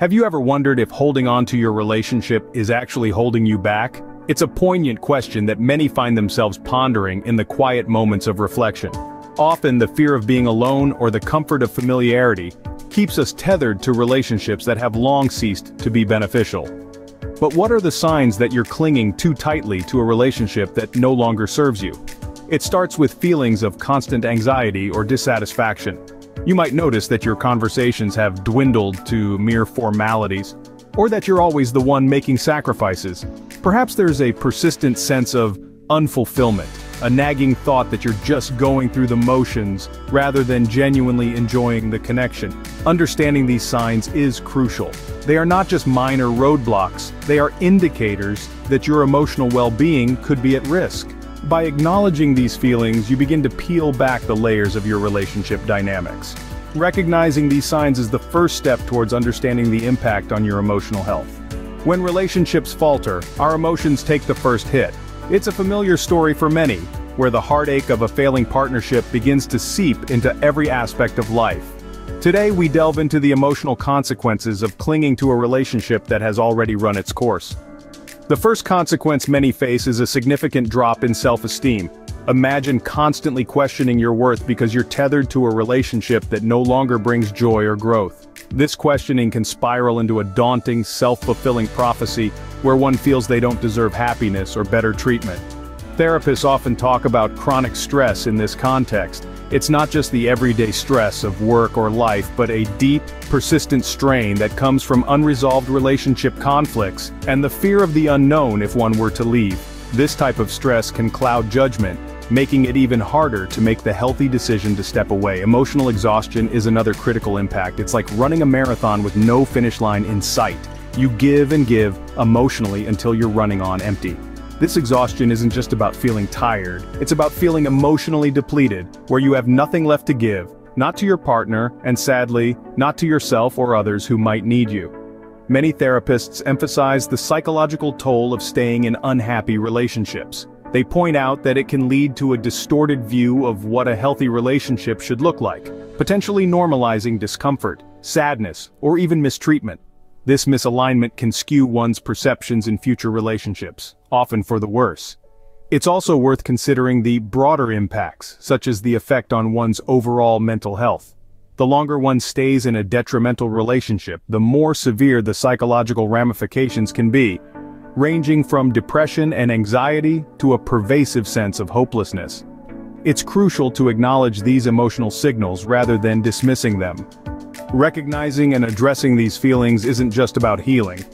Have you ever wondered if holding on to your relationship is actually holding you back? It's a poignant question that many find themselves pondering in the quiet moments of reflection. Often the fear of being alone or the comfort of familiarity keeps us tethered to relationships that have long ceased to be beneficial. But what are the signs that you're clinging too tightly to a relationship that no longer serves you? It starts with feelings of constant anxiety or dissatisfaction. You might notice that your conversations have dwindled to mere formalities, or that you're always the one making sacrifices. Perhaps there's a persistent sense of unfulfillment, a nagging thought that you're just going through the motions rather than genuinely enjoying the connection. Understanding these signs is crucial. They are not just minor roadblocks, they are indicators that your emotional well-being could be at risk. By acknowledging these feelings, you begin to peel back the layers of your relationship dynamics. Recognizing these signs is the first step towards understanding the impact on your emotional health. When relationships falter, our emotions take the first hit. It's a familiar story for many, where the heartache of a failing partnership begins to seep into every aspect of life. Today, we delve into the emotional consequences of clinging to a relationship that has already run its course. The first consequence many face is a significant drop in self-esteem. Imagine constantly questioning your worth because you're tethered to a relationship that no longer brings joy or growth. This questioning can spiral into a daunting, self-fulfilling prophecy where one feels they don't deserve happiness or better treatment. Therapists often talk about chronic stress in this context. It's not just the everyday stress of work or life, but a deep, persistent strain that comes from unresolved relationship conflicts and the fear of the unknown if one were to leave. This type of stress can cloud judgment, making it even harder to make the healthy decision to step away. Emotional exhaustion is another critical impact. It's like running a marathon with no finish line in sight. You give and give emotionally until you're running on empty. This exhaustion isn't just about feeling tired, it's about feeling emotionally depleted, where you have nothing left to give, not to your partner, and sadly, not to yourself or others who might need you. Many therapists emphasize the psychological toll of staying in unhappy relationships. They point out that it can lead to a distorted view of what a healthy relationship should look like, potentially normalizing discomfort, sadness, or even mistreatment. This misalignment can skew one's perceptions in future relationships, often for the worse. It's also worth considering the broader impacts, such as the effect on one's overall mental health. The longer one stays in a detrimental relationship, the more severe the psychological ramifications can be, ranging from depression and anxiety to a pervasive sense of hopelessness. It's crucial to acknowledge these emotional signals rather than dismissing them. Recognizing and addressing these feelings isn't just about healing.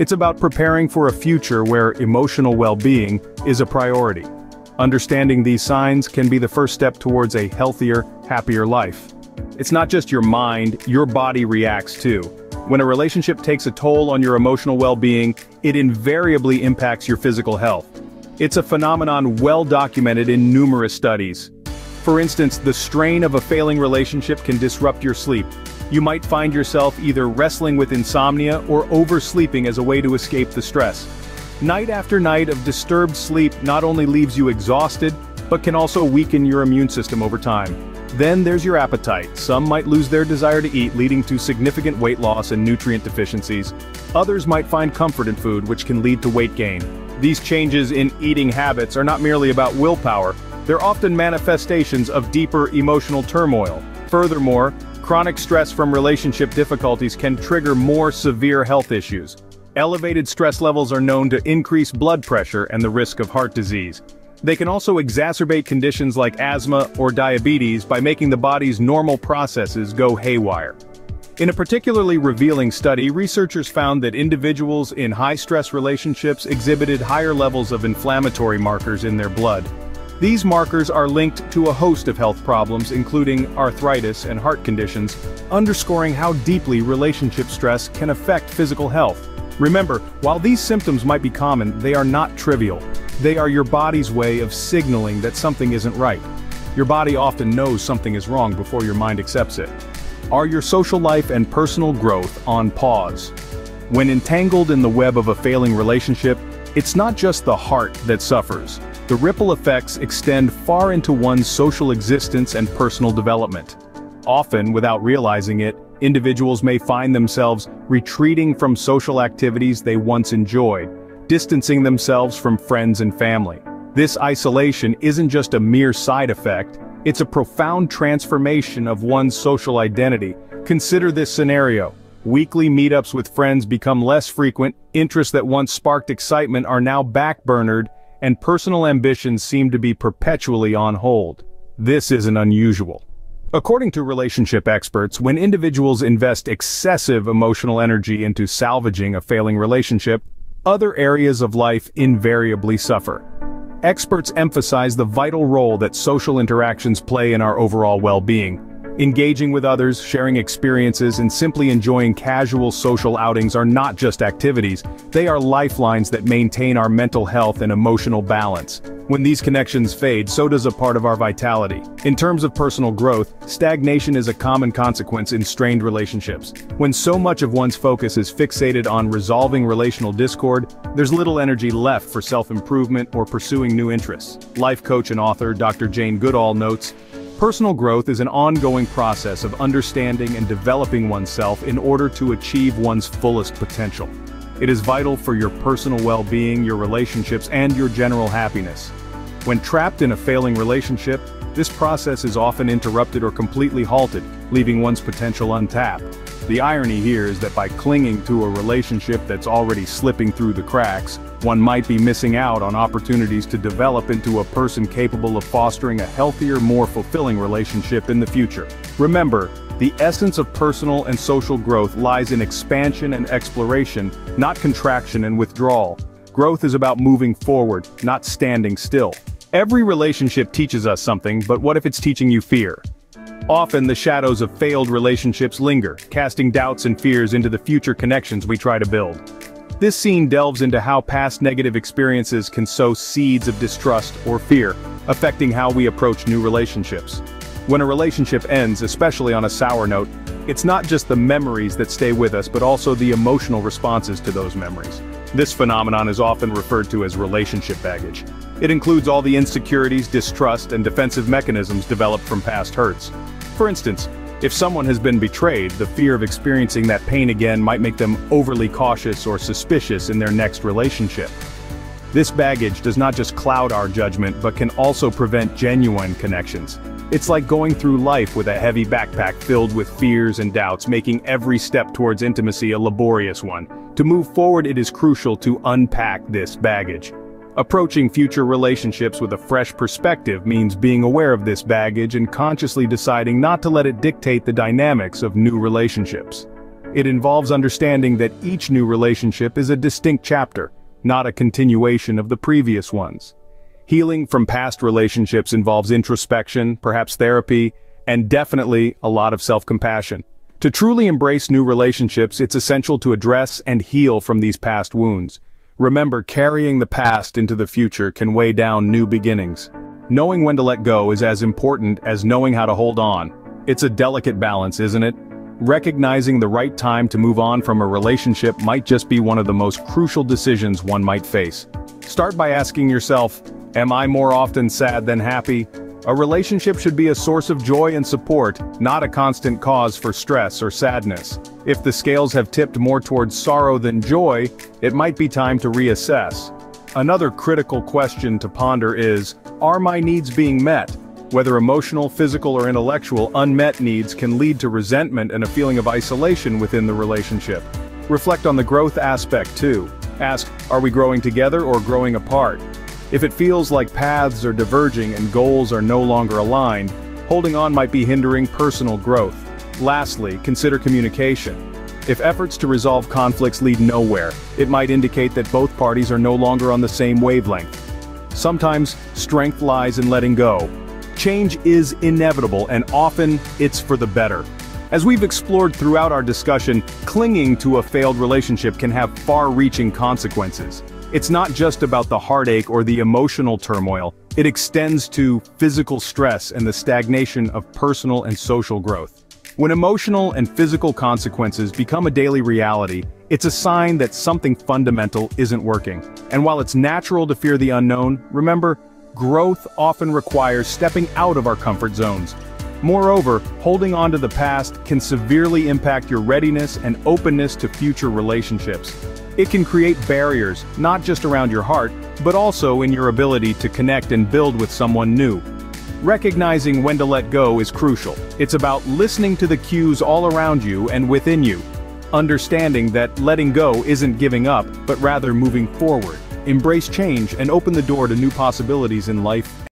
It's about preparing for a future where emotional well-being is a priority. Understanding these signs can be the first step towards a healthier, happier life. It's not just your mind, your body reacts too. When a relationship takes a toll on your emotional well-being, it invariably impacts your physical health. It's a phenomenon well documented in numerous studies. For instance, the strain of a failing relationship can disrupt your sleep. You might find yourself either wrestling with insomnia or oversleeping as a way to escape the stress. Night after night of disturbed sleep not only leaves you exhausted, but can also weaken your immune system over time. Then there's your appetite. Some might lose their desire to eat, leading to significant weight loss and nutrient deficiencies. Others might find comfort in food, which can lead to weight gain. These changes in eating habits are not merely about willpower, they're often manifestations of deeper emotional turmoil. Furthermore, chronic stress from relationship difficulties can trigger more severe health issues. Elevated stress levels are known to increase blood pressure and the risk of heart disease. They can also exacerbate conditions like asthma or diabetes by making the body's normal processes go haywire. In a particularly revealing study, researchers found that individuals in high-stress relationships exhibited higher levels of inflammatory markers in their blood. These markers are linked to a host of health problems, including arthritis and heart conditions, underscoring how deeply relationship stress can affect physical health. Remember, while these symptoms might be common, they are not trivial. They are your body's way of signaling that something isn't right. Your body often knows something is wrong before your mind accepts it. Are your social life and personal growth on pause? When entangled in the web of a failing relationship, it's not just the heart that suffers. The ripple effects extend far into one's social existence and personal development. Often, without realizing it, Individuals may find themselves retreating from social activities they once enjoyed, distancing themselves from friends and family. This isolation isn't just a mere side effect, it's a profound transformation of one's social identity. Consider this scenario. Weekly meetups with friends become less frequent, interests that once sparked excitement are now backburnered, and personal ambitions seem to be perpetually on hold. This isn't unusual. According to relationship experts, when individuals invest excessive emotional energy into salvaging a failing relationship, other areas of life invariably suffer. Experts emphasize the vital role that social interactions play in our overall well-being. Engaging with others, sharing experiences, and simply enjoying casual social outings are not just activities, they are lifelines that maintain our mental health and emotional balance. When these connections fade, so does a part of our vitality. In terms of personal growth, stagnation is a common consequence in strained relationships. When so much of one's focus is fixated on resolving relational discord, there's little energy left for self-improvement or pursuing new interests. Life coach and author Dr. Jane Goodall notes, "Personal growth is an ongoing process of understanding and developing oneself in order to achieve one's fullest potential. It is vital for your personal well-being, your relationships, and your general happiness. When trapped in a failing relationship, this process is often interrupted or completely halted, leaving one's potential untapped. The irony here is that by clinging to a relationship that's already slipping through the cracks, one might be missing out on opportunities to develop into a person capable of fostering a healthier, more fulfilling relationship in the future." Remember, the essence of personal and social growth lies in expansion and exploration, not contraction and withdrawal. Growth is about moving forward, not standing still. Every relationship teaches us something, but what if it's teaching you fear? Often the shadows of failed relationships linger, casting doubts and fears into the future connections we try to build. This scene delves into how past negative experiences can sow seeds of distrust or fear, affecting how we approach new relationships. When a relationship ends, especially on a sour note, it's not just the memories that stay with us but also the emotional responses to those memories. This phenomenon is often referred to as relationship baggage. It includes all the insecurities, distrust, and defensive mechanisms developed from past hurts. For instance, if someone has been betrayed, the fear of experiencing that pain again might make them overly cautious or suspicious in their next relationship. This baggage does not just cloud our judgment but can also prevent genuine connections. It's like going through life with a heavy backpack filled with fears and doubts, making every step towards intimacy a laborious one. To move forward, it is crucial to unpack this baggage. Approaching future relationships with a fresh perspective means being aware of this baggage and consciously deciding not to let it dictate the dynamics of new relationships. It involves understanding that each new relationship is a distinct chapter, not a continuation of the previous ones. Healing from past relationships involves introspection, perhaps therapy, and definitely a lot of self-compassion. To truly embrace new relationships, it's essential to address and heal from these past wounds. Remember, carrying the past into the future can weigh down new beginnings. Knowing when to let go is as important as knowing how to hold on. It's a delicate balance, isn't it? Recognizing the right time to move on from a relationship might just be one of the most crucial decisions one might face. Start by asking yourself, am I more often sad than happy? A relationship should be a source of joy and support, not a constant cause for stress or sadness. If the scales have tipped more towards sorrow than joy, it might be time to reassess. Another critical question to ponder is, are my needs being met? Whether emotional, physical, or intellectual, unmet needs can lead to resentment and a feeling of isolation within the relationship. Reflect on the growth aspect too. Ask, are we growing together or growing apart? If it feels like paths are diverging and goals are no longer aligned, holding on might be hindering personal growth. Lastly, consider communication. If efforts to resolve conflicts lead nowhere, it might indicate that both parties are no longer on the same wavelength. Sometimes, strength lies in letting go. Change is inevitable, and often, it's for the better. As we've explored throughout our discussion, clinging to a failed relationship can have far-reaching consequences. It's not just about the heartache or the emotional turmoil, it extends to physical stress and the stagnation of personal and social growth. When emotional and physical consequences become a daily reality, it's a sign that something fundamental isn't working. And while it's natural to fear the unknown, remember, growth often requires stepping out of our comfort zones. Moreover, holding on to the past can severely impact your readiness and openness to future relationships. It can create barriers, not just around your heart, but also in your ability to connect and build with someone new. Recognizing when to let go is crucial. It's about listening to the cues all around you and within you. Understanding that letting go isn't giving up, but rather moving forward. Embrace change and open the door to new possibilities in life.